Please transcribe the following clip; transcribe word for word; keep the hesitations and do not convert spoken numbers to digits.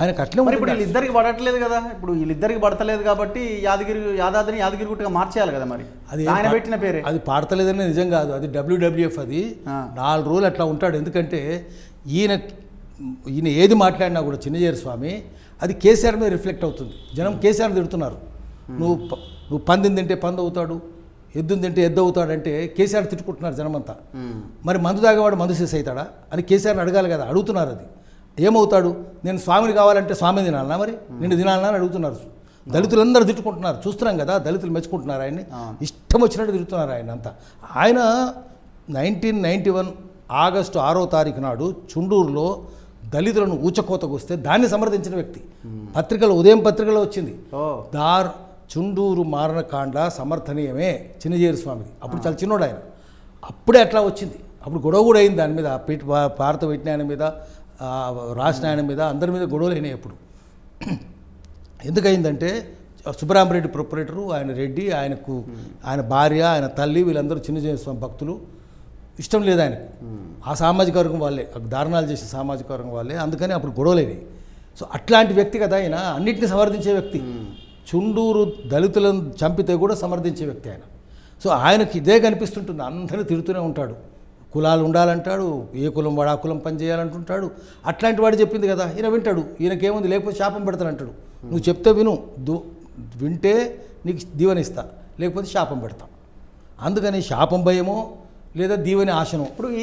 ion अट्ले वीलिदर पड़े कदा इन वीलिदर पड़ता काबी यादगिरी यादाद्री यादगिरी गुट्ट मार्चेयाली कदा मरी अभी आयन पेट्टिन पेरे अभी पड़ता निजं कादु अभी डब्ल्यूडब्ल्यूएफ अभी नालुगु रोजुलु अट्ला उंटाडु एंदुकंटे ईयन ईयन एदि माट्लाडिना कूडा Chinna Jeeyar Swami अभी केसीआर मीद रिफ्लेक्ट अवुतुंदी जनं केसीआर नि तिडुतुन्नारु नुव्वु नुव्वु पंदिनि तिंटे पंदु अवुताडु एद्दुनि तिंटे एद्दु अवुताडंटे केसीआर तिट्टुकुंटुन्नारु जनमंता मरि मंदु तागेवाडु मंदु सीस अयताडा अनि केसीआर नि अडगाली कदा अडुगुतुन्नारु अदि ఏమవుతాడు నేను స్వామిని కావాలంటే స్వామిని తినాలనా మరి నిన్ను తినాలనా అడుగుతున్నారు దళితులందరూ తిట్టుకుంటున్నారు చూస్తున్నాం కదా దళితులు మెచ్చుకుంటున్నారు ఆయన్ని ఇష్టం వచ్చినట్టు తిరుగుతున్నారు ఆయన అంతా ఆయన నైన్టీన్ నైన్టీ వన్ ఆగస్టు ఆరవ తారీఖు నాడు చుండూరులో దళితులను ఊచకోతకొస్తే దాన్ని సమర్థించిన వ్యక్తి పత్రికలో ఉదయం పత్రికలో వచ్చింది దార్ చుండూరు మారణకాండ సమర్థనీయమే Chinna Jeeyar స్వామిది అప్పుడు చాలా చిన్నోడు ఆయన అప్పుడే అట్లా వచ్చింది అప్పుడు గొడవ కూడా అయింది దాని మీద భారత విజ్ఞాన మీద రాష్ట్ర ఆయన మీద అందరి మీద గొడవలేనే అప్పుడు ఎందుకైందంటే సుబ్రహ్మణ్యరెడ్డి ప్రొపరేటరు ఆయన రెడ్డి ఆయనకు ఆయన భార్య ఆయన తల్లి వీళ్ళందరూ Chinna Jeeyar Swami భక్తులు ఇష్టం లేదు ఆయనకు ఆ సామాజిక వర్గం వాళ్ళే దారుణాలు చేసే సామాజిక వర్గం వాళ్ళే అందుకని అప్పుడు గొడవలేవి సో అట్లాంటి వ్యక్తి కదా ఆయన అన్నిటిని సమర్థించే వ్యక్తి చుండూరు దళితులను చంపితే కూడా సమర్థించే వ్యక్తి ఆయన సో ఆయనకి ఇదే కనిపిస్తుంటుంది అందరూ తిరుగుతూనే ఉంటాడు కులాలు ఉండాలంటాడు ఏ కులం వాడా కులం పని చేయాలంటుంటాడు అట్లాంటి వాడు చెప్పింది కదా ఈయన వింటాడు ఈయనకేముంది లేకపోతే శాపం పెడతానంటాడు నువ్వు చెప్తే విను వింటే నీకు దీవెన ఇస్తా లేకపోతే శాపం పెడతా అందుకని శాపం భయమో లేదా దీవెన ఆశనో ఇప్పుడు